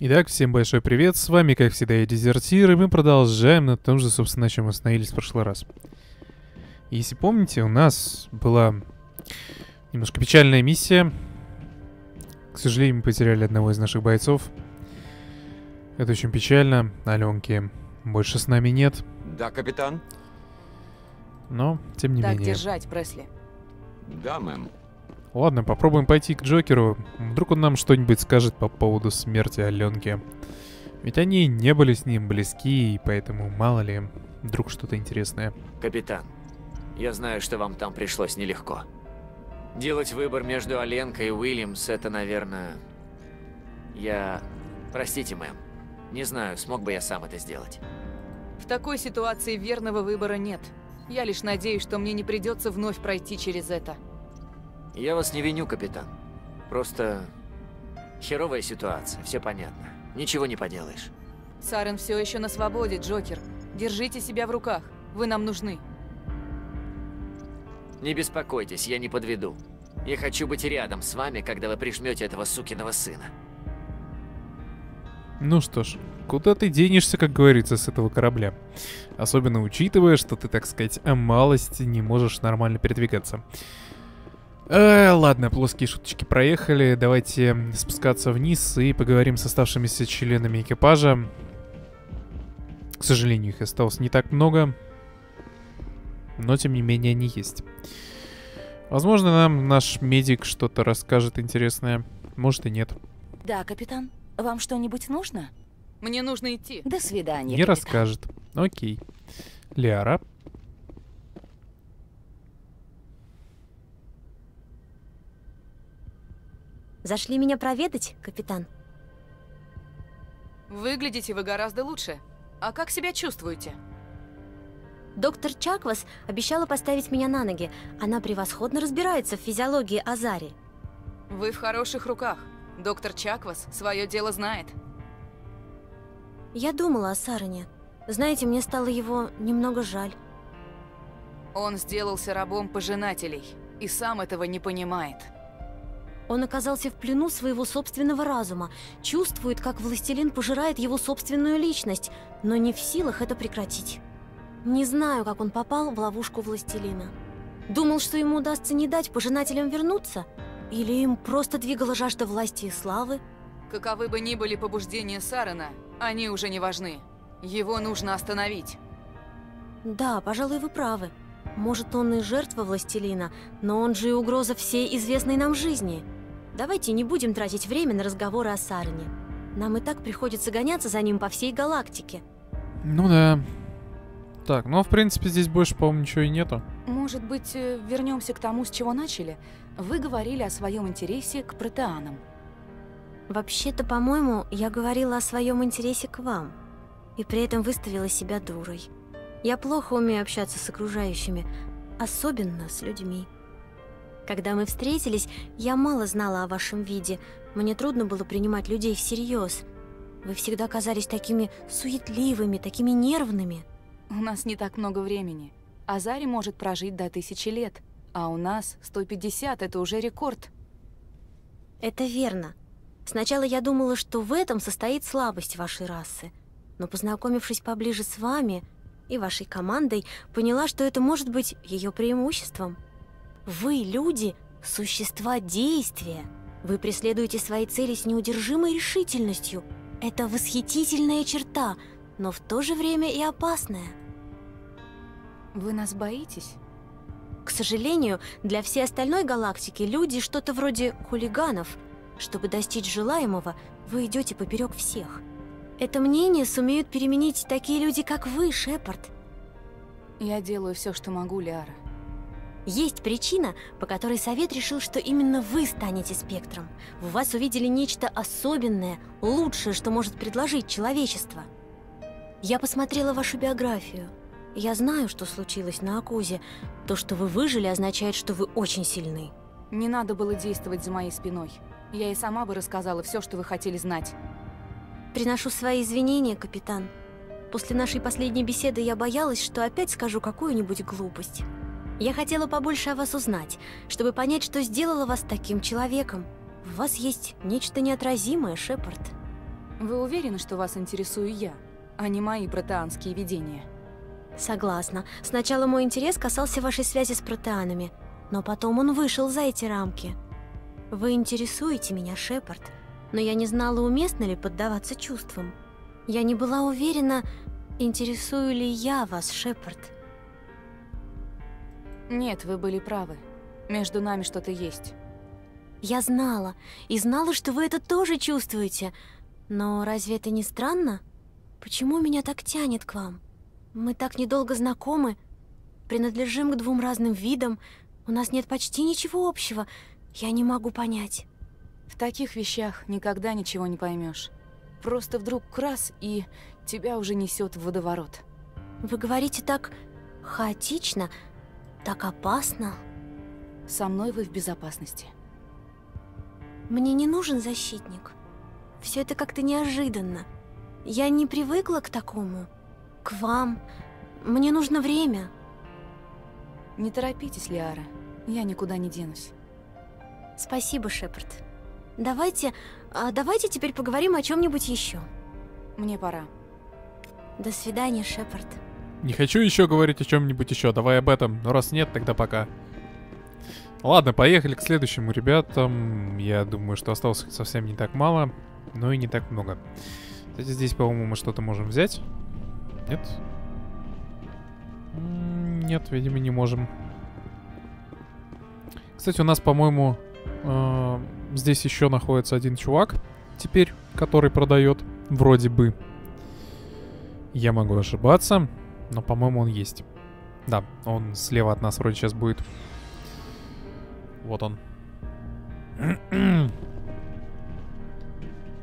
Итак, всем большой привет, с вами, как всегда, я Дезертир, и мы продолжаем на том же, собственно, на чем мы остановились в прошлый раз. Если помните, у нас была немножко печальная миссия. К сожалению, мы потеряли одного из наших бойцов. Это очень печально, Аленки больше с нами нет. Да, капитан. Но, тем не менее. Так держать, Пресли. Да, мэм. Ладно, попробуем пойти к Джокеру. Вдруг он нам что-нибудь скажет по поводу смерти Аленки. Ведь они не были с ним близки, и поэтому, мало ли, вдруг что-то интересное. Капитан, я знаю, что вам там пришлось нелегко. Делать выбор между Аленко и Уильямс, это, наверное... Я... Простите, мэм. Не знаю, смог бы я сам это сделать. В такой ситуации верного выбора нет. Я лишь надеюсь, что мне не придется вновь пройти через это. Я вас не виню, капитан. Просто херовая ситуация, все понятно. Ничего не поделаешь. Сарен все еще на свободе, Джокер. Держите себя в руках. Вы нам нужны. Не беспокойтесь, я не подведу. Я хочу быть рядом с вами, когда вы прижмете этого сукиного сына. Ну что ж, куда ты денешься, как говорится, с этого корабля? Особенно учитывая, что ты, так сказать, о малости не можешь нормально передвигаться. Ладно, плоские шуточки проехали. Давайте спускаться вниз и поговорим с оставшимися членами экипажа. К сожалению, их осталось не так много. Но, тем не менее, они есть. Возможно, нам наш медик что-то расскажет интересное. Может и нет. Да, капитан. Вам что-нибудь нужно? Мне нужно идти. До свидания, не капитан. Расскажет. Окей. Лиара. Зашли меня проведать, капитан? Выглядите вы гораздо лучше. А как себя чувствуете? Доктор Чаквас обещала поставить меня на ноги. Она превосходно разбирается в физиологии Азари. Вы в хороших руках. Доктор Чаквас свое дело знает. Я думала о Сарене. Знаете, мне стало его немного жаль. Он сделался рабом пожинателей и сам этого не понимает. Он оказался в плену своего собственного разума, чувствует, как властелин пожирает его собственную личность, но не в силах это прекратить. Не знаю, как он попал в ловушку властелина. Думал, что ему удастся не дать пожинателям вернуться, или им просто двигала жажда власти и славы. Каковы бы ни были побуждения Сарена, они уже не важны. Его нужно остановить. Да, пожалуй, вы правы. Может, он и жертва властелина, но он же и угроза всей известной нам жизни. Давайте не будем тратить время на разговоры о Сарене. Нам и так приходится гоняться за ним по всей галактике. Ну да. Так, ну в принципе здесь больше, по-моему, ничего и нету. Может быть, вернемся к тому, с чего начали? Вы говорили о своем интересе к протеанам. Вообще-то, по-моему, я говорила о своем интересе к вам. И при этом выставила себя дурой. Я плохо умею общаться с окружающими, особенно с людьми. Когда мы встретились, я мало знала о вашем виде. Мне трудно было принимать людей всерьез. Вы всегда казались такими суетливыми, такими нервными. У нас не так много времени. Азари может прожить до 1000 лет, а у нас 150 – это уже рекорд. Это верно. Сначала я думала, что в этом состоит слабость вашей расы. Но познакомившись поближе с вами... и вашей командой, поняла, что это может быть ее преимуществом. Вы, люди, существа действия. Вы преследуете свои цели с неудержимой решительностью. Это восхитительная черта, но в то же время и опасная. Вы нас боитесь? К сожалению, для всей остальной галактики люди что-то вроде хулиганов. Чтобы достичь желаемого, вы идете поперек всех. Это мнение сумеют переменить такие люди, как вы, Шепард. Я делаю все, что могу, Лиара. Есть причина, по которой совет решил, что именно вы станете спектром. В вас увидели нечто особенное, лучшее, что может предложить человечество. Я посмотрела вашу биографию. Я знаю, что случилось на Акузе. То, что вы выжили, означает, что вы очень сильны. Не надо было действовать за моей спиной. Я и сама бы рассказала все, что вы хотели знать. Приношу свои извинения, капитан. После нашей последней беседы я боялась, что опять скажу какую-нибудь глупость. Я хотела побольше о вас узнать, чтобы понять, что сделало вас таким человеком. В вас есть нечто неотразимое, Шепард. Вы уверены, что вас интересую я, а не мои протеанские видения? Согласна. Сначала мой интерес касался вашей связи с протеанами, но потом он вышел за эти рамки. Вы интересуете меня, Шепард, но я не знала, уместно ли поддаваться чувствам. Я не была уверена, интересую ли я вас, Шепард. Нет, вы были правы. Между нами что-то есть. Я знала. И знала, что вы это тоже чувствуете. Но разве это не странно? Почему меня так тянет к вам? Мы так недолго знакомы, принадлежим к двум разным видам, у нас нет почти ничего общего. Я не могу понять. В таких вещах никогда ничего не поймешь. Просто вдруг раз, и тебя уже несет в водоворот. Вы говорите так хаотично, так опасно. Со мной вы в безопасности. Мне не нужен защитник. Все это как-то неожиданно. Я не привыкла к такому. К вам. Мне нужно время. Не торопитесь, Лиара. Я никуда не денусь. Спасибо, Шепард. Давайте теперь поговорим о чем-нибудь еще. Мне пора. До свидания, Шепард. Не хочу еще говорить о чем-нибудь еще. Давай об этом. Но раз нет, тогда пока. Ладно, поехали к следующему, ребятам. Я думаю, что осталось совсем не так мало, но и не так много. Кстати, здесь, по-моему, мы что-то можем взять. Нет? Нет, видимо, не можем. Кстати, у нас, по-моему, здесь еще находится один чувак теперь, который продает, вроде бы. Я могу ошибаться, но, по-моему, он есть. Да, он слева от нас вроде сейчас будет. Вот он.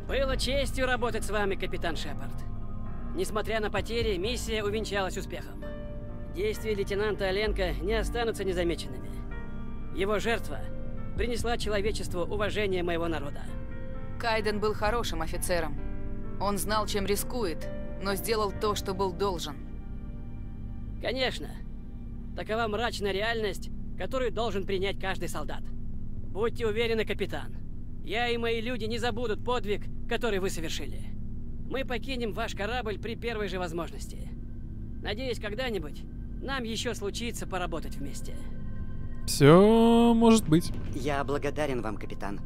Было честью работать с вами, капитан Шепард. Несмотря на потери, миссия увенчалась успехом. Действия лейтенанта Аленко не останутся незамеченными. Его жертва принесла человечеству уважение моего народа. Кайден был хорошим офицером. Он знал, чем рискует, но сделал то, что был должен. Конечно. Такова мрачная реальность, которую должен принять каждый солдат. Будьте уверены, капитан, я и мои люди не забудут подвиг, который вы совершили. Мы покинем ваш корабль при первой же возможности. Надеюсь, когда-нибудь нам еще случится поработать вместе. Все может быть. Я благодарен вам, капитан.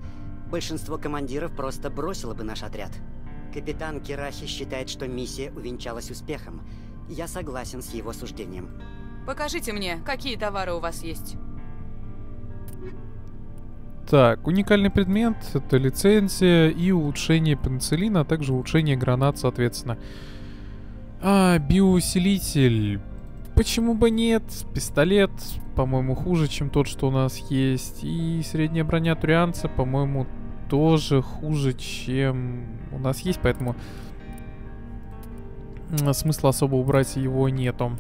Большинство командиров просто бросило бы наш отряд. Капитан Кирахи считает, что миссия увенчалась успехом. Я согласен с его суждением. Покажите мне, какие товары у вас есть. Так, уникальный предмет, это лицензия и улучшение пенициллина, а также улучшение гранат, соответственно. А, биоусилитель. Почему бы нет? Пистолет, по-моему, хуже, чем тот, что у нас есть. И средняя броня турианца, по-моему, тоже хуже, чем у нас есть, поэтому смысла особо убрать его нету.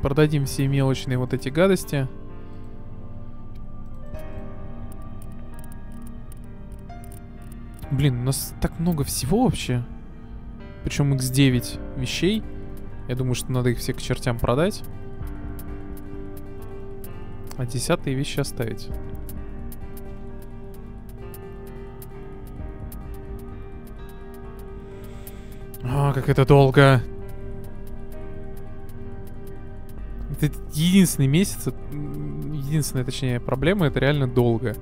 Продадим все мелочные вот эти гадости. Блин, у нас так много всего вообще. Причем X9 вещей. Я думаю, что надо их все к чертям продать. А 10-е вещи оставить. А, как это долго. Это единственный месяц, единственная, точнее, проблема, это реально долго.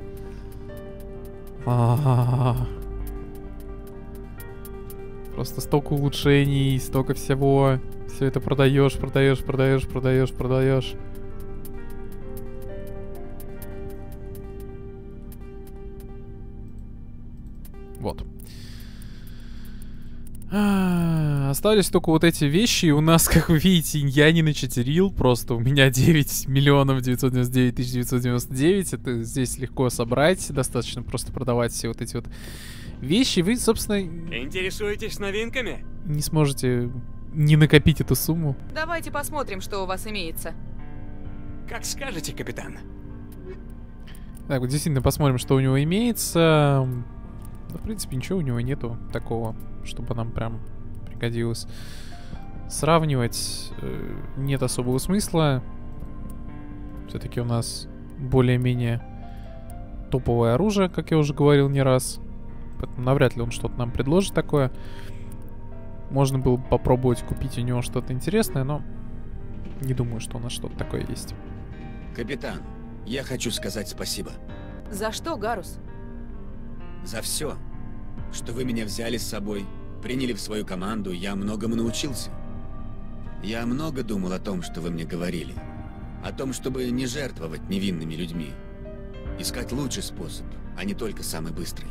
Просто столько улучшений, столько всего. Все это продаешь, продаешь, продаешь, продаешь, продаешь. Вот. Остались только вот эти вещи, и у нас, как вы видите, я не начатерил, просто у меня 9 999 999. Это здесь легко собрать, достаточно просто продавать все вот эти вот вещи. Вы, собственно... Интересуетесь новинками? Не сможете не накопить эту сумму. Давайте посмотрим, что у вас имеется. Как скажете, капитан. Так, вот действительно посмотрим, что у него имеется. В принципе, ничего у него нету такого, чтобы нам прям пригодилось. Сравнивать нет особого смысла. Все-таки у нас более-менее топовое оружие, как я уже говорил не раз. поэтому навряд ли он что-то нам предложит такое. Можно было бы попробовать купить у него что-то интересное, но не думаю, что у нас что-то такое есть. Капитан, я хочу сказать спасибо. За что, Гаррус? За все, что вы меня взяли с собой, приняли в свою команду, я многому научился. Я много думал о том, что вы мне говорили. О том, чтобы не жертвовать невинными людьми. Искать лучший способ, а не только самый быстрый.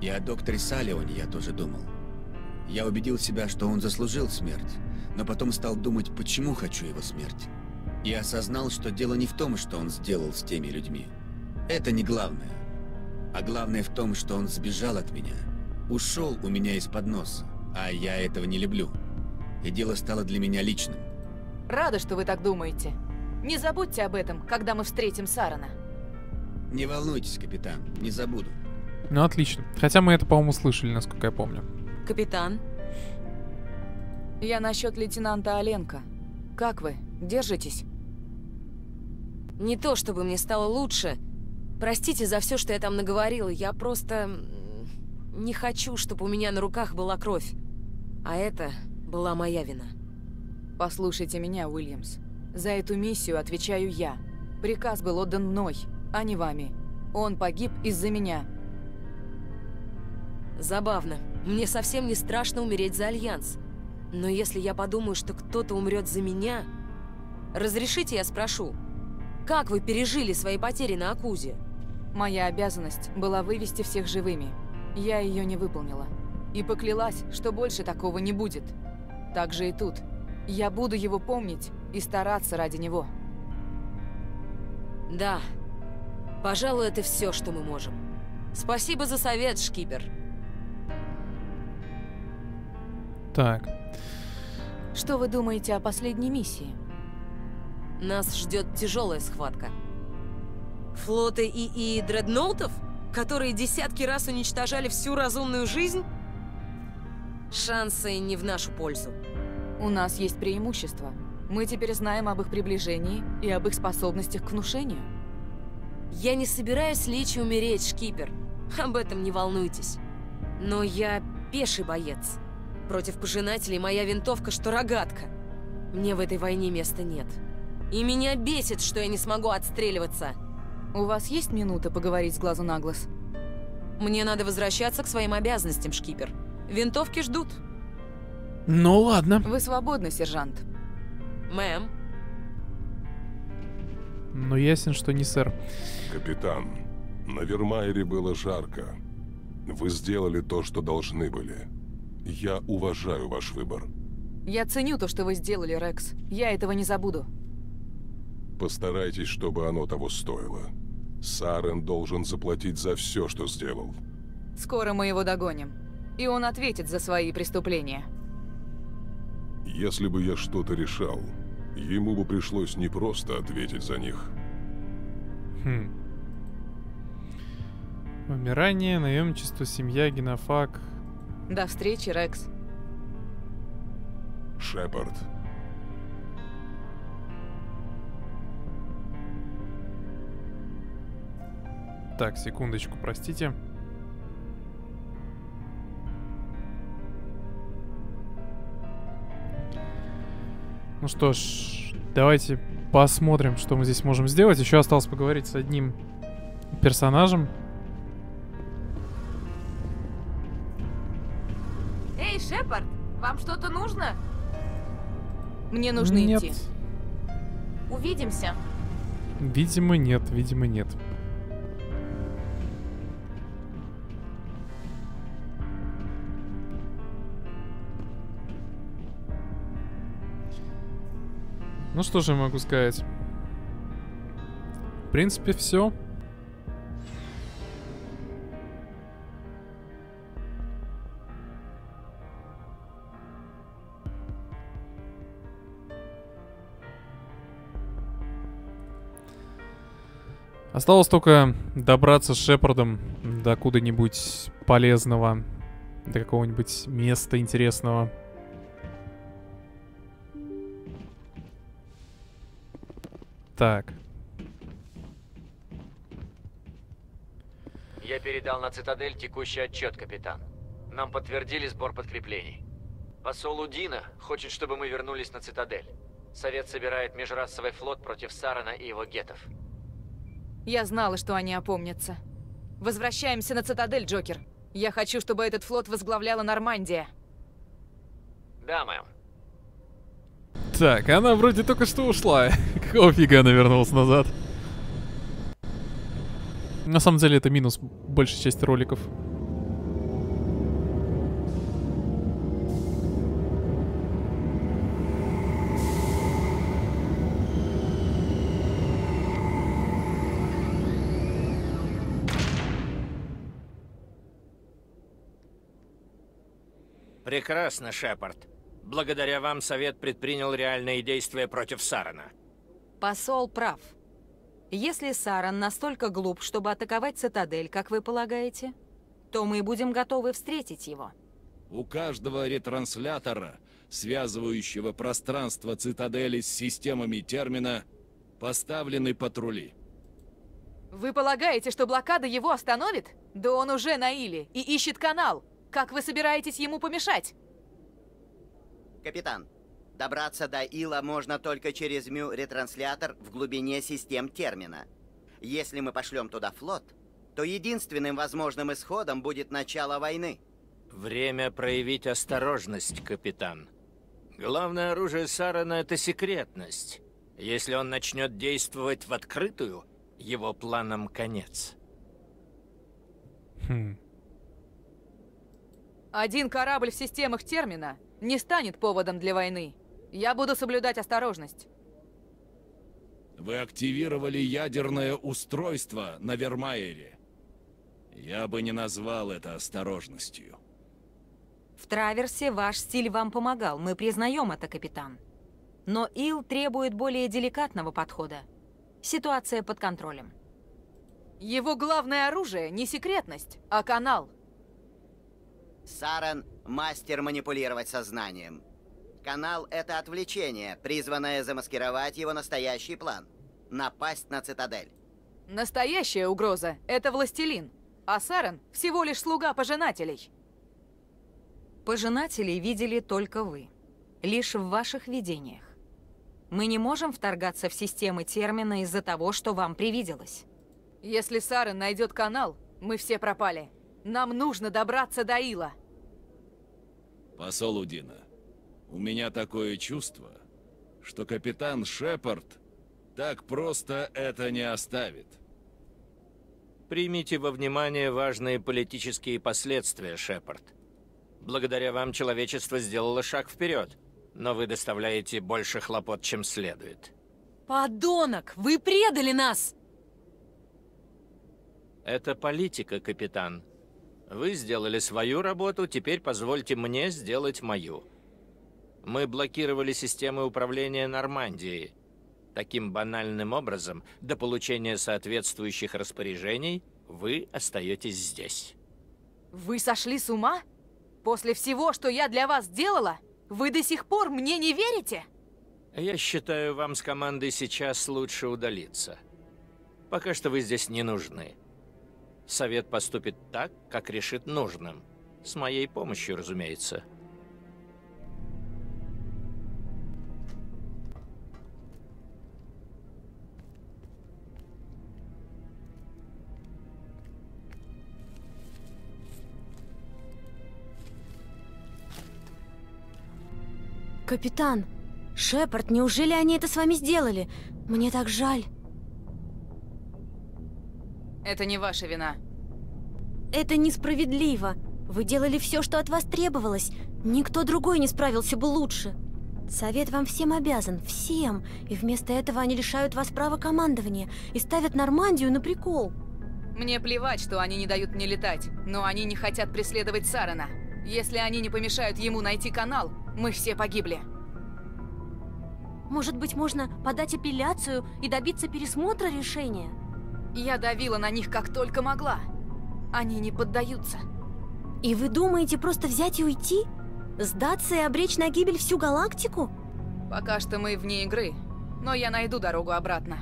И о докторе Салионе я тоже думал. Я убедил себя, что он заслужил смерть, но потом стал думать, почему хочу его смерть. И осознал, что дело не в том, что он сделал с теми людьми. Это не главное. А главное в том, что он сбежал от меня. Ушел у меня из-под носа, а я этого не люблю. И дело стало для меня личным. Рада, что вы так думаете. Не забудьте об этом, когда мы встретим Сарена. Не волнуйтесь, капитан, не забуду. Ну, отлично. Хотя мы это, по-моему, слышали, насколько я помню. Капитан, я насчет лейтенанта Аленко. Как вы? Держитесь? Не то, чтобы мне стало лучше. Простите за все, что я там наговорила. Я просто не хочу, чтобы у меня на руках была кровь. А это была моя вина. Послушайте меня, Уильямс. За эту миссию отвечаю я. Приказ был отдан мной, а не вами. Он погиб из-за меня. Забавно. Мне совсем не страшно умереть за Альянс. Но если я подумаю, что кто-то умрет за меня... Разрешите, я спрошу, как вы пережили свои потери на Акузе? Моя обязанность была вывести всех живыми. Я ее не выполнила. И поклялась, что больше такого не будет. Так же и тут. Я буду его помнить и стараться ради него. Да. Пожалуй, это все, что мы можем. Спасибо за совет, шкипер. Так. Что вы думаете о последней миссии? Нас ждет тяжелая схватка. Флоты и дредноутов? Которые десятки раз уничтожали всю разумную жизнь? Шансы не в нашу пользу. У нас есть преимущество. Мы теперь знаем об их приближении и об их способностях к внушению. Я не собираюсь лечь и умереть, шкипер. Об этом не волнуйтесь. Но я пеший боец. Против пожинателей моя винтовка, что рогатка. Мне в этой войне места нет. И меня бесит, что я не смогу отстреливаться. У вас есть минута поговорить с глазу на глаз? Мне надо возвращаться к своим обязанностям, шкипер. Винтовки ждут. Ну ладно. Вы свободны, сержант. Мэм. Ну ясен, что не сэр. Капитан, на Вермайере было жарко. Вы сделали то, что должны были. Я уважаю ваш выбор. Я ценю то, что вы сделали, Рекс. Я этого не забуду. Постарайтесь, чтобы оно того стоило. Сарен должен заплатить за все, что сделал. Скоро мы его догоним. И он ответит за свои преступления. Если бы я что-то решал, ему бы пришлось не просто ответить за них. Хм. Умирание, наемничество, семья, генофак. До встречи, Рекс. Шепард. Так, секундочку, простите. Ну что ж, давайте посмотрим, что мы здесь можем сделать. Еще осталось поговорить с одним персонажем. Эй, Шепард, вам что-то нужно? Мне нужно идти. Увидимся. Видимо, нет, видимо, нет. Ну что же я могу сказать? В принципе, все. Осталось только добраться с Шепардом до куда-нибудь полезного, до какого-нибудь места интересного. Так. Я передал на Цитадель текущий отчет, капитан. Нам подтвердили сбор подкреплений. Посол Удина хочет, чтобы мы вернулись на Цитадель. Совет собирает межрасовый флот против Сарена и его гетов. Я знала, что они опомнятся. Возвращаемся на Цитадель, Джокер. Я хочу, чтобы этот флот возглавляла Нормандия. Да, мэм. Так, она вроде только что ушла. Какого фига она вернулась назад? На самом деле это минус большей части роликов. Прекрасно, Шепард. Благодаря вам совет предпринял реальные действия против Сарена. Посол прав. Если Сарен настолько глуп, чтобы атаковать Цитадель, как вы полагаете, то мы будем готовы встретить его. У каждого ретранслятора, связывающего пространство Цитадели с системами Термина, поставлены патрули. Вы полагаете, что блокада его остановит? Да он уже на Иле и ищет канал. Как вы собираетесь ему помешать? Капитан, добраться до Ила можно только через мю-ретранслятор в глубине систем Термина. Если мы пошлем туда флот, то единственным возможным исходом будет начало войны. Время проявить осторожность, капитан. Главное оружие Сарена – это секретность. Если он начнет действовать в открытую, его планам конец. Один корабль в системах Термина не станет поводом для войны. Я буду соблюдать осторожность. Вы активировали ядерное устройство на Вермайере. Я бы не назвал это осторожностью. В Траверсе ваш стиль вам помогал, мы признаем это, капитан. Но Ил требует более деликатного подхода. Ситуация под контролем. Его главное оружие не секретность, а канал. Сарен – мастер манипулировать сознанием. Канал – это отвлечение, призванное замаскировать его настоящий план – напасть на Цитадель. Настоящая угроза – это Властелин, а Сарен – всего лишь слуга Пожинателей. Пожинателей видели только вы, лишь в ваших видениях. Мы не можем вторгаться в системы Термина из-за того, что вам привиделось. Если Сарен найдет канал, мы все пропали. Нам нужно добраться до Ила. Посол Удина, у меня такое чувство, что капитан Шепард так просто это не оставит. Примите во внимание важные политические последствия, Шепард. Благодаря вам человечество сделало шаг вперед, но вы доставляете больше хлопот, чем следует. Подонок, вы предали нас! Это политика, капитан. Вы сделали свою работу, теперь позвольте мне сделать мою. Мы блокировали системы управления Нормандией. Таким банальным образом, до получения соответствующих распоряжений, вы остаетесь здесь. Вы сошли с ума? После всего, что я для вас делала, вы до сих пор мне не верите? Я считаю, вам с командой сейчас лучше удалиться. Пока что вы здесь не нужны. Совет поступит так, как решит нужным. С моей помощью, разумеется. Капитан, Шепард, неужели они это с вами сделали? Мне так жаль. Это не ваша вина. Это несправедливо. Вы делали все, что от вас требовалось. Никто другой не справился бы лучше. Совет вам всем обязан. Всем. И вместо этого они лишают вас права командования и ставят Нормандию на прикол. Мне плевать, что они не дают мне летать, но они не хотят преследовать Сарена. Если они не помешают ему найти канал, мы все погибли. Может быть, можно подать апелляцию и добиться пересмотра решения? Я давила на них как только могла. Они не поддаются. И вы думаете просто взять и уйти? Сдаться и обречь на гибель всю галактику? Пока что мы вне игры, но я найду дорогу обратно.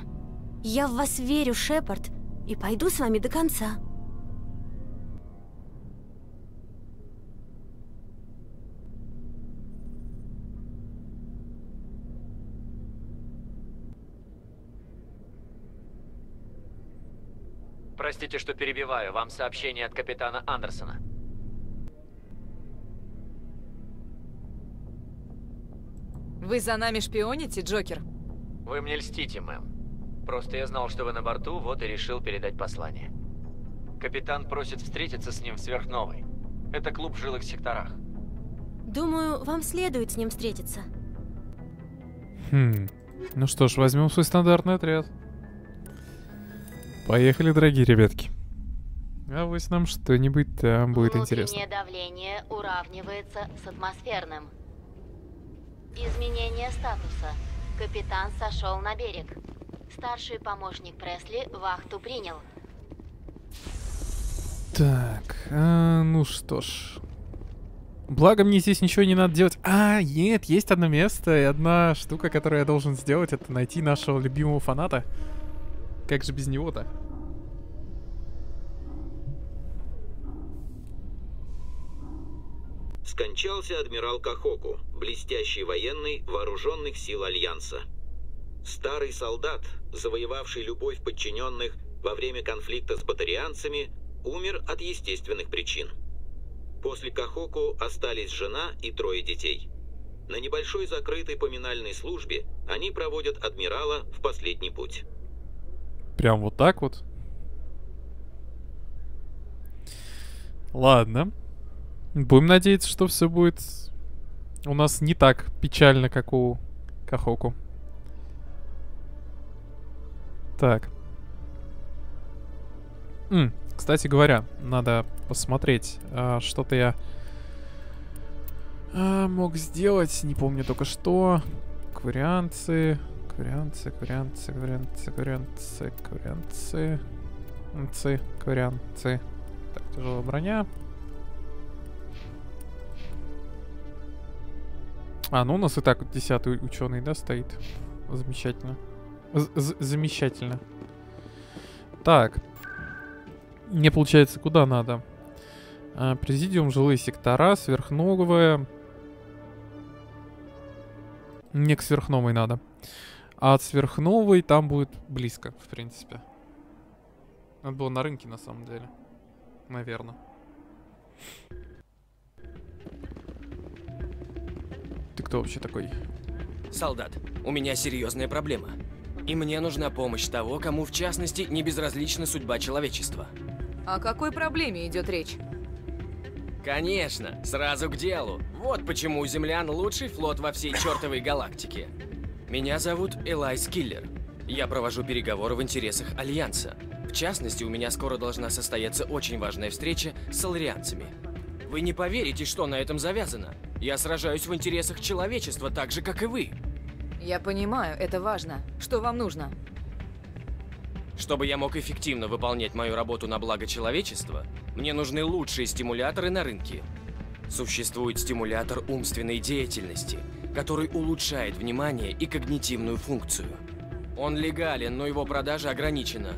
Я в вас верю, Шепард, и пойду с вами до конца. Простите, что перебиваю. Вам сообщение от капитана Андерсона. Вы за нами шпионите, Джокер? Вы мне льстите, мэм. Просто я знал, что вы на борту, вот и решил передать послание. Капитан просит встретиться с ним в Сверхновой. Это клуб в жилых секторах. Думаю, вам следует с ним встретиться. Хм. Ну что ж, возьмем свой стандартный отряд. Поехали, дорогие ребятки. А вот нам что-нибудь там будет интересно. Внутреннее давление уравнивается с атмосферным. Изменение статуса. Капитан сошел на берег. Старший помощник Пресли вахту принял. Так, ну что ж. Благо мне здесь ничего не надо делать. А, нет, есть одно место и одна штука, которую я должен сделать, это найти нашего любимого фаната. Как же без него-то? Скончался адмирал Кахоку, блестящий военный вооруженных сил Альянса. Старый солдат, завоевавший любовь подчиненных во время конфликта с батарианцами, умер от естественных причин. После Кахоку остались жена и 3 детей. На небольшой закрытой поминальной службе они проводят адмирала в последний путь. Прям вот так вот? Ладно. Будем надеяться, что все будет у нас не так печально, как у Кахоку. Так. Кстати говоря, надо посмотреть. Что-то я мог сделать. Не помню только что. Кварианцы. Так, тяжелая броня. А, ну у нас и так 10-й ученый, да, стоит. Замечательно. Замечательно. Так. Мне получается, куда надо? Президиум, жилые сектора, сверхновые. Мне к сверхновой надо. А от сверхновой там будет близко, в принципе. Надо было на рынке, на самом деле. Наверное. Ты кто вообще такой? Солдат, у меня серьезная проблема. И мне нужна помощь того, кому в частности не безразлична судьба человечества. О какой проблеме идет речь? Конечно, сразу к делу. Вот почему у землян лучший флот во всей чертовой галактике. Меня зовут Элайс Киллер. Я провожу переговоры в интересах Альянса. В частности, у меня скоро должна состояться очень важная встреча с саларианцами. Вы не поверите, что на этом завязано. Я сражаюсь в интересах человечества так же, как и вы. Я понимаю, это важно. Что вам нужно? Чтобы я мог эффективно выполнять мою работу на благо человечества, мне нужны лучшие стимуляторы на рынке. Существует стимулятор умственной деятельности, который улучшает внимание и когнитивную функцию. Он легален, но его продажа ограничена.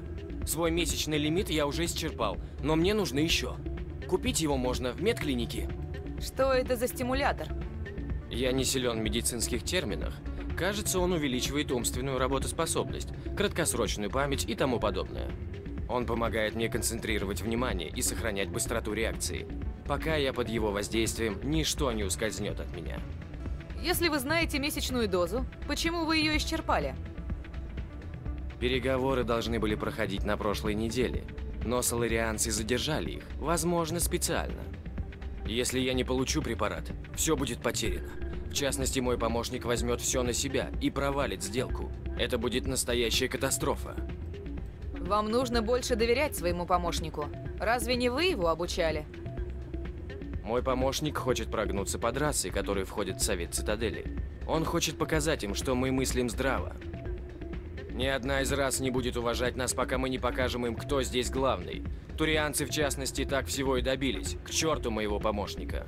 Свой месячный лимит я уже исчерпал, но мне нужны еще. Купить его можно в медклинике. Что это за стимулятор? Я не силен в медицинских терминах. Кажется, он увеличивает умственную работоспособность, краткосрочную память и тому подобное. Он помогает мне концентрировать внимание и сохранять быстроту реакции. Пока я под его воздействием, ничто не ускользнет от меня. Если вы знаете месячную дозу, почему вы ее исчерпали? Переговоры должны были проходить на прошлой неделе, но саларианцы задержали их, возможно, специально. Если я не получу препарат, все будет потеряно. В частности, мой помощник возьмет все на себя и провалит сделку. Это будет настоящая катастрофа. Вам нужно больше доверять своему помощнику. Разве не вы его обучали? Мой помощник хочет прогнуться под расы, которые входят в Совет Цитадели. Он хочет показать им, что мы мыслим здраво. Ни одна из рас не будет уважать нас, пока мы не покажем им, кто здесь главный. Турианцы, в частности, так всего и добились. К черту моего помощника.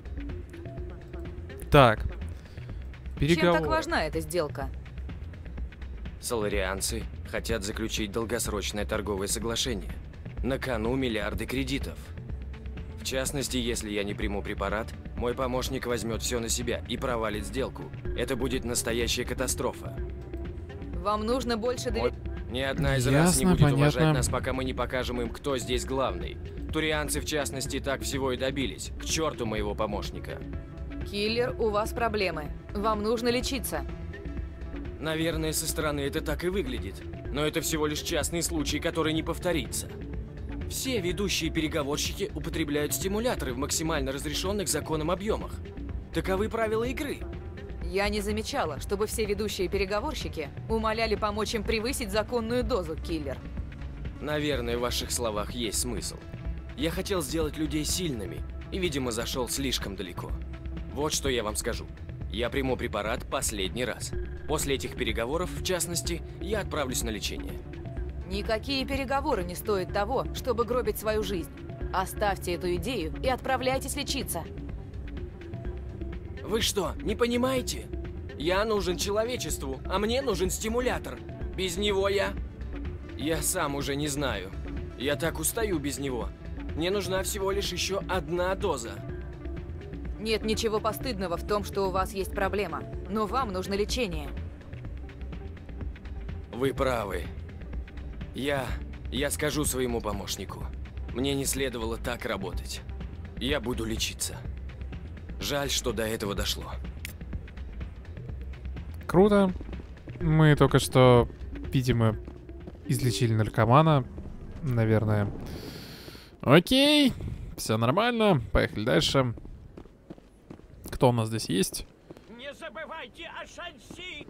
Так. Переговор. Чем так важна эта сделка? Саларианцы хотят заключить долгосрочное торговое соглашение. На кону миллиарды кредитов. В частности, если я не приму препарат, мой помощник возьмет все на себя и провалит сделку. Это будет настоящая катастрофа. Вам нужно больше доверять... Ни одна из рас не будет уважать нас, пока мы не покажем им, кто здесь главный. Турианцы, в частности, так всего и добились. К черту моего помощника. Киллер, у вас проблемы. Вам нужно лечиться. Наверное, со стороны это так и выглядит. Но это всего лишь частный случай, который не повторится. Все ведущие переговорщики употребляют стимуляторы в максимально разрешенных законом объемах. Таковы правила игры. Я не замечала, чтобы все ведущие переговорщики умоляли помочь им превысить законную дозу, Киллер. Наверное, в ваших словах есть смысл. Я хотел сделать людей сильными и, видимо, зашел слишком далеко. Вот что я вам скажу. Я приму препарат последний раз. После этих переговоров, в частности, я отправлюсь на лечение. Никакие переговоры не стоят того, чтобы гробить свою жизнь. Оставьте эту идею и отправляйтесь лечиться. Вы что, не понимаете? Я нужен человечеству, а мне нужен стимулятор. Без него я... Я сам уже не знаю. Я так устаю без него. Мне нужна всего лишь еще одна доза. Нет ничего постыдного в том, что у вас есть проблема. Но вам нужно лечение. Вы правы. Я скажу своему помощнику. Мне не следовало так работать. Я буду лечиться. Жаль, что до этого дошло. Круто. Мы только что, видимо, излечили наркомана. Наверное. Окей. Все нормально. Поехали дальше. Кто у нас здесь есть? Не забывайте о Шанси!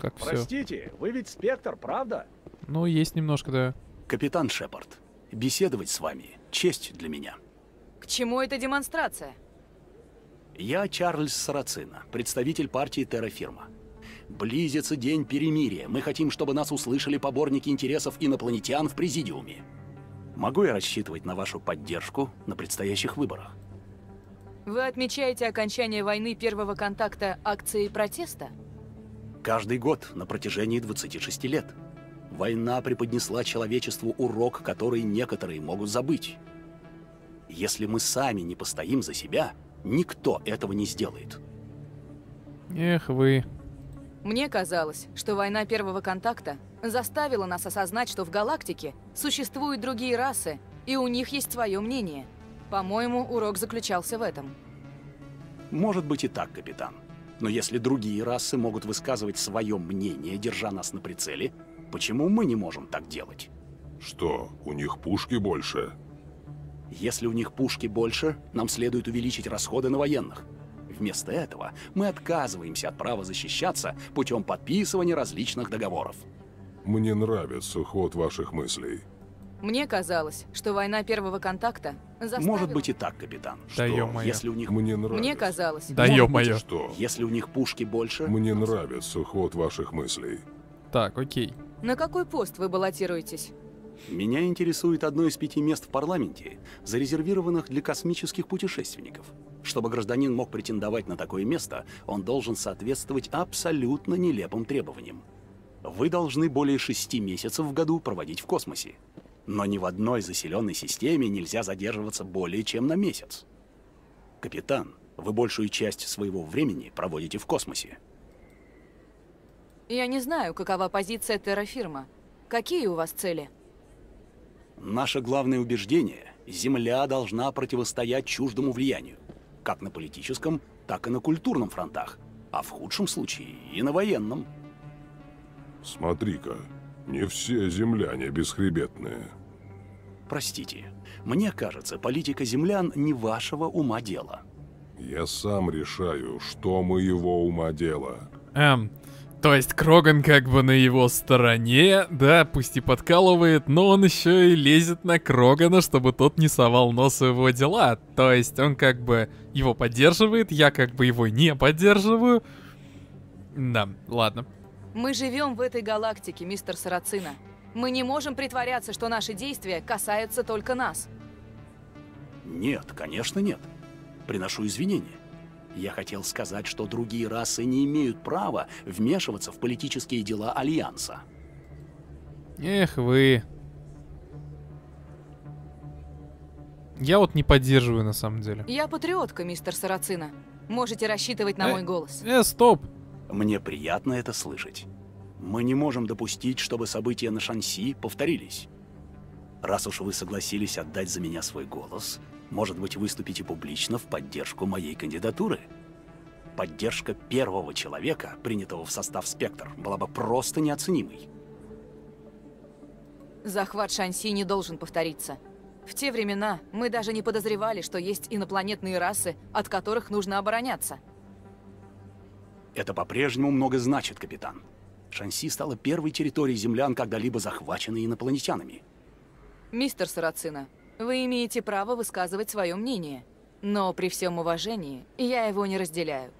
Как все? Простите, вы ведь спектр, правда? Ну, есть немножко, да. Капитан Шепард, беседовать с вами – честь для меня. К чему эта демонстрация? Я Чарльз Сарацино, представитель партии Терра Фирма. Близится день перемирия. Мы хотим, чтобы нас услышали поборники интересов инопланетян в президиуме. Могу я рассчитывать на вашу поддержку на предстоящих выборах? Вы отмечаете окончание войны первого контакта акцией протеста? Каждый год на протяжении 26 лет. Война преподнесла человечеству урок, который некоторые могут забыть. Если мы сами не постоим за себя, никто этого не сделает. Эх вы. Мне казалось, что война первого контакта заставила нас осознать, что в галактике существуют другие расы, и у них есть свое мнение. По-моему, урок заключался в этом. Может быть и так, капитан. Но если другие расы могут высказывать свое мнение, держа нас на прицеле, почему мы не можем так делать? Что, у них пушки больше? Если у них пушки больше, нам следует увеличить расходы на военных. Вместо этого мы отказываемся от права защищаться путем подписывания различных договоров. Мне нравится ход ваших мыслей. Мне казалось, что война первого контакта заставила... Может быть и так, капитан. Что, если у них... Мне нравится. Мне казалось... Да ё-моё. Что, если у них пушки больше... Мне нравится ход ваших мыслей. Так, окей. На какой пост вы баллотируетесь? Меня интересует одно из 5 мест в парламенте, зарезервированных для космических путешественников. Чтобы гражданин мог претендовать на такое место, он должен соответствовать абсолютно нелепым требованиям. Вы должны более 6 месяцев в году проводить в космосе. Но ни в одной заселенной системе нельзя задерживаться более чем на месяц. Капитан, вы большую часть своего времени проводите в космосе. Я не знаю, какова позиция Терра Фирма. Какие у вас цели? Наше главное убеждение – Земля должна противостоять чуждому влиянию, как на политическом, так и на культурном фронтах, а в худшем случае и на военном. Смотри-ка, не все земляне бесхребетные. Простите, мне кажется, политика землян не вашего ума дело. Я сам решаю, что моего ума дело. То есть Кроган как бы на его стороне, да, пусть и подкалывает, но он еще и лезет на Крогана, чтобы тот не совал нос в его дела. То есть он как бы его поддерживает, я как бы его не поддерживаю. Да, ладно. Мы живем в этой галактике, мистер Сарацино. Мы не можем притворяться, что наши действия касаются только нас. Нет, конечно нет. Приношу извинения. Я хотел сказать, что другие расы не имеют права вмешиваться в политические дела Альянса. Эх вы. Я вот не поддерживаю на самом деле. Я патриотка, мистер Сарацино. Можете рассчитывать на мой голос. Стоп. Мне приятно это слышать. Мы не можем допустить, чтобы события на Шанси повторились. Раз уж вы согласились отдать за меня свой голос, может быть, выступите публично в поддержку моей кандидатуры? Поддержка первого человека, принятого в состав «Спектр», была бы просто неоценимой. Захват Шанси не должен повториться. В те времена мы даже не подозревали, что есть инопланетные расы, от которых нужно обороняться. Это по-прежнему много значит, капитан. Шанси стала первой территорией землян, когда-либо захваченной инопланетянами. Мистер Сарацино, вы имеете право высказывать свое мнение, но при всем уважении я его не разделяю.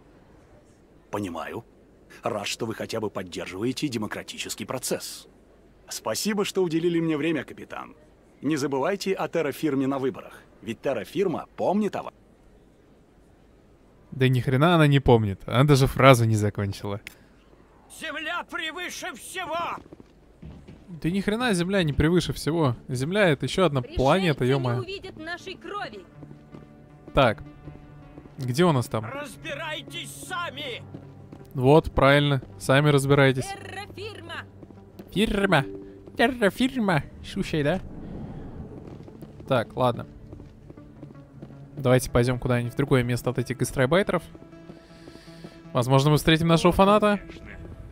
Понимаю. Рад, что вы хотя бы поддерживаете демократический процесс. Спасибо, что уделили мне время, капитан. Не забывайте о Терра Фирме на выборах, ведь Терра Фирма помнит о вас. Да ни хрена она не помнит, она даже фразу не закончила. Земля превыше всего! Да ни хрена земля не превыше всего. Земля — это еще одна планета, ё-моё. Так, где у нас там? Разбирайтесь сами! Вот, правильно, сами разбирайтесь. Терра Фирма! Фирма! Терра Фирма! Слушай, да? Так, ладно. Давайте пойдем куда-нибудь в другое место от этих гастробайтеров. Возможно, мы встретим нашего фаната.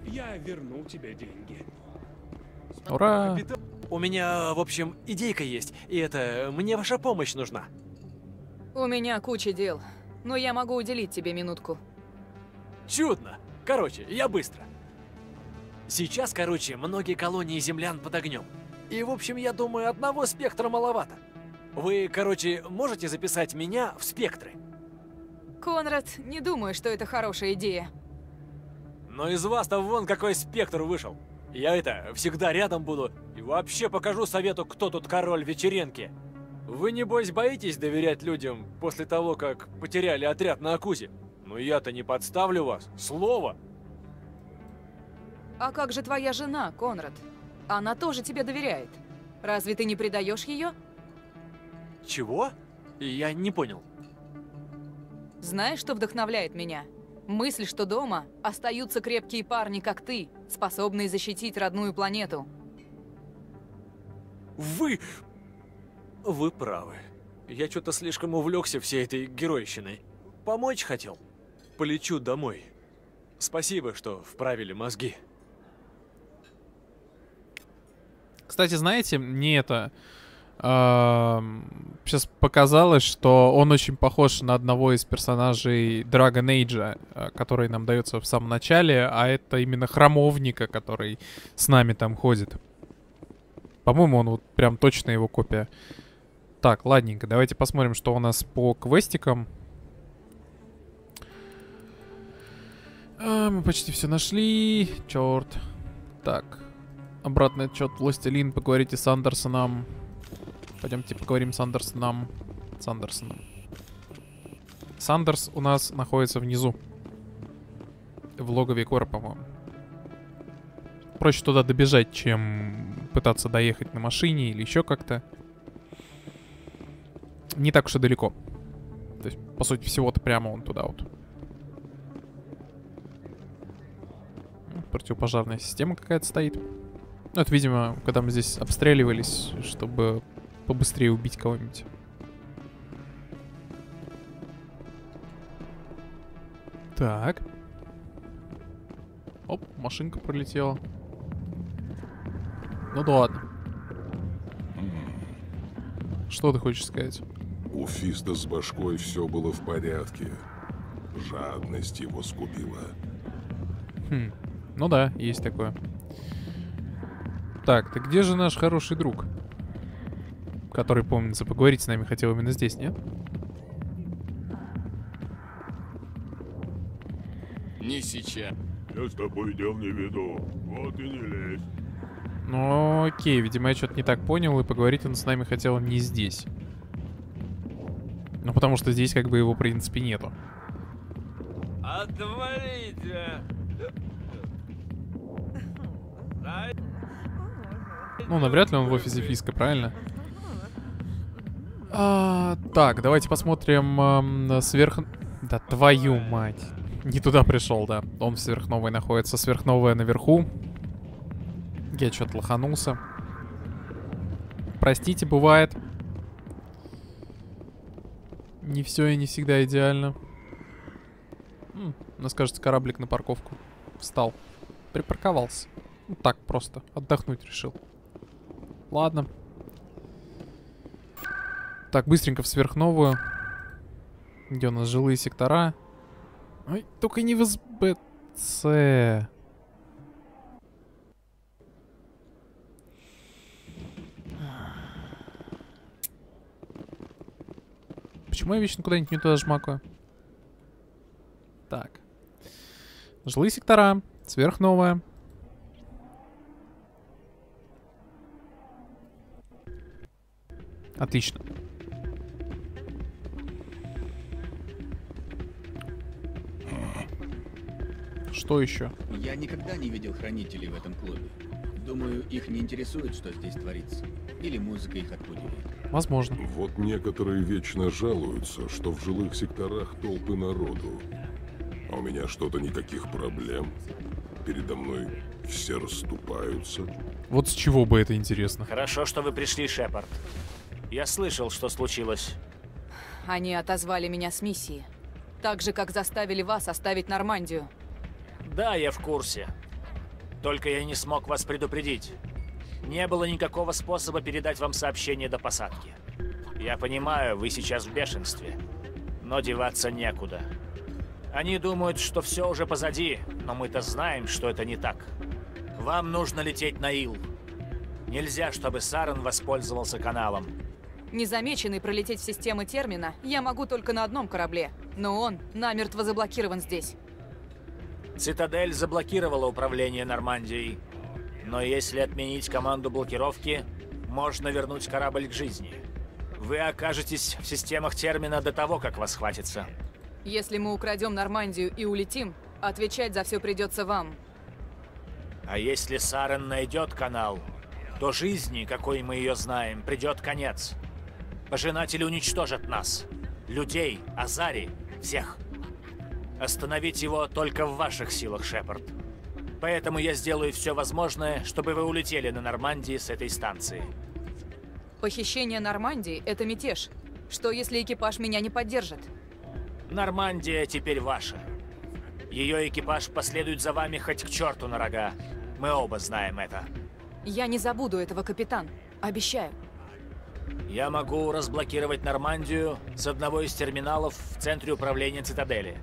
Я вернул тебе деньги. Ура! У меня, в общем, идейка есть, и это мне ваша помощь нужна. У меня куча дел, но я могу уделить тебе минутку. Чудно! Короче, я быстро. Сейчас, короче, многие колонии землян под огнем. И, в общем, я думаю, одного спектра маловато. Вы, короче, можете записать меня в спектры? Конрад, не думаю, что это хорошая идея. Но из вас-то вон какой спектр вышел. Я это, всегда рядом буду и вообще покажу совету, кто тут король вечеринки. Вы, небось, боитесь доверять людям после того, как потеряли отряд на Акузе? Ну я-то не подставлю вас, слово. А как же твоя жена, Конрад? Она тоже тебе доверяет. Разве ты не предаешь ее? Чего? Я не понял. Знаешь, что вдохновляет меня? Мысль, что дома остаются крепкие парни, как ты, способные защитить родную планету. Вы правы. Я что-то слишком увлекся всей этой геройщиной. Помочь хотел. Полечу домой. Спасибо, что вправили мозги. Кстати, знаете, мне это... сейчас показалось, что он очень похож на одного из персонажей Dragon Age, который нам дается в самом начале, а это именно храмовника, который с нами там ходит. По-моему, он вот прям точно его копия. Так, ладненько, давайте посмотрим, что у нас по квестикам. Мы почти все нашли. Черт. Так, обратный отчет «Властелин», поговорите с Андерсоном. Пойдемте поговорим с Андерсоном. Сандерс у нас находится внизу. В логове Кора, по-моему. Проще туда добежать, чем пытаться доехать на машине или еще как-то. Не так уж и далеко. То есть, по сути, всего-то прямо вон туда вот. Противопожарная система какая-то стоит. Ну, это, видимо, когда мы здесь обстреливались, чтобы... побыстрее убить кого-нибудь. Так. Оп, машинка пролетела. Ну да ладно. Что ты хочешь сказать? У Фиста с башкой все было в порядке. Жадность его скупила. Ну да, есть такое. Так, ты где же наш хороший друг? Который, помнится, поговорить с нами хотел именно здесь, нет? Не сейчас. Я с тобой дел не веду. Вот и не лезь. Ну, окей, видимо, я что-то не так понял, и поговорить он с нами хотел не здесь. Ну, потому что здесь как бы его, в принципе, нету. Отвалите! Ну, навряд ли он в офисе Фиска, правильно? Так, давайте посмотрим сверх... Да твою мать. Не туда пришел, да. Он в сверхновой находится. Сверхновая наверху. Я что-то лоханулся. Простите, бывает. Не все и не всегда идеально. У нас, кажется, кораблик на парковку встал. Припарковался. Ну, так просто. Отдохнуть решил. Ладно. Так, быстренько в сверхновую. Где у нас жилые сектора? Ой, только не в СБЦ. Почему я вечно куда-нибудь не туда жмакаю? Так. Жилые сектора. Сверхновая. Отлично. Что еще? Я никогда не видел хранителей в этом клубе. Думаю, их не интересует, что здесь творится. Или музыка их отпугивает. Возможно. Вот некоторые вечно жалуются, что в жилых секторах толпы народу. А у меня что-то никаких проблем. Передо мной все расступаются. Вот с чего бы это интересно. Хорошо, что вы пришли, Шепард. Я слышал, что случилось. Они отозвали меня с миссии. Так же, как заставили вас оставить Нормандию. Да, я в курсе. Только я не смог вас предупредить. Не было никакого способа передать вам сообщение до посадки. Я понимаю, вы сейчас в бешенстве. Но деваться некуда. Они думают, что все уже позади, но мы-то знаем, что это не так. Вам нужно лететь на Ил. Нельзя, чтобы Сарен воспользовался каналом. Незамеченный пролететь в систему Термина я могу только на одном корабле, но он намертво заблокирован здесь. Цитадель заблокировала управление Нормандией. Но если отменить команду блокировки, можно вернуть корабль к жизни. Вы окажетесь в системах Термина до того, как вас хватится. Если мы украдем Нормандию и улетим, отвечать за все придется вам. А если Сарен найдет канал, то жизни, какой мы ее знаем, придет конец. Пожинатели уничтожат нас. Людей, Азари, всех. Остановить его только в ваших силах, Шепард. Поэтому я сделаю все возможное, чтобы вы улетели на Нормандии с этой станции. Похищение Нормандии – это мятеж. Что, если экипаж меня не поддержит? Нормандия теперь ваша. Ее экипаж последует за вами хоть к черту на рога. Мы оба знаем это. Я не забуду этого, капитан. Обещаю. Я могу разблокировать Нормандию с одного из терминалов в центре управления Цитадели.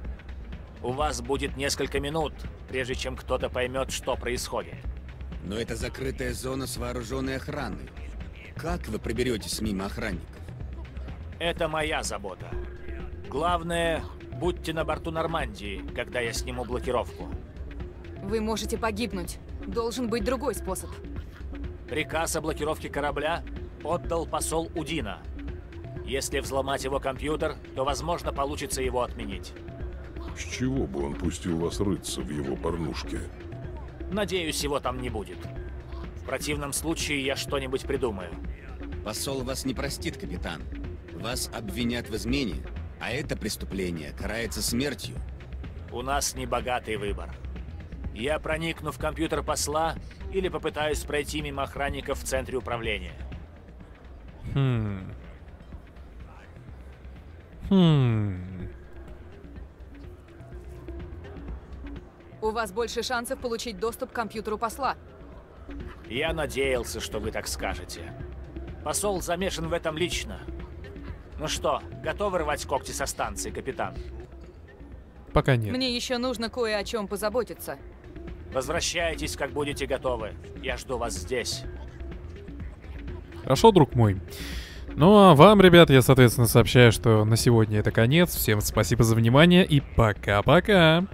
У вас будет несколько минут, прежде чем кто-то поймет, что происходит. Но это закрытая зона с вооруженной охраной. Как вы проберетесь мимо охранников? Это моя забота. Главное, будьте на борту Нормандии, когда я сниму блокировку. Вы можете погибнуть. Должен быть другой способ. Приказ о блокировке корабля отдал посол Удина. Если взломать его компьютер, то, возможно, получится его отменить. С чего бы он пустил вас рыться в его порнушке? Надеюсь, его там не будет. В противном случае я что-нибудь придумаю. Посол вас не простит, капитан. Вас обвинят в измене, а это преступление карается смертью. У нас небогатый выбор. Я проникну в компьютер посла или попытаюсь пройти мимо охранников в центре управления. У вас больше шансов получить доступ к компьютеру посла. Я надеялся, что вы так скажете. Посол замешан в этом лично. Ну что, готовы рвать когти со станции, капитан? Пока нет. Мне еще нужно кое о чем позаботиться. Возвращайтесь, как будете готовы. Я жду вас здесь. Хорошо, друг мой. Ну а вам, ребят, я, соответственно, сообщаю, что на сегодня это конец. Всем спасибо за внимание и пока-пока.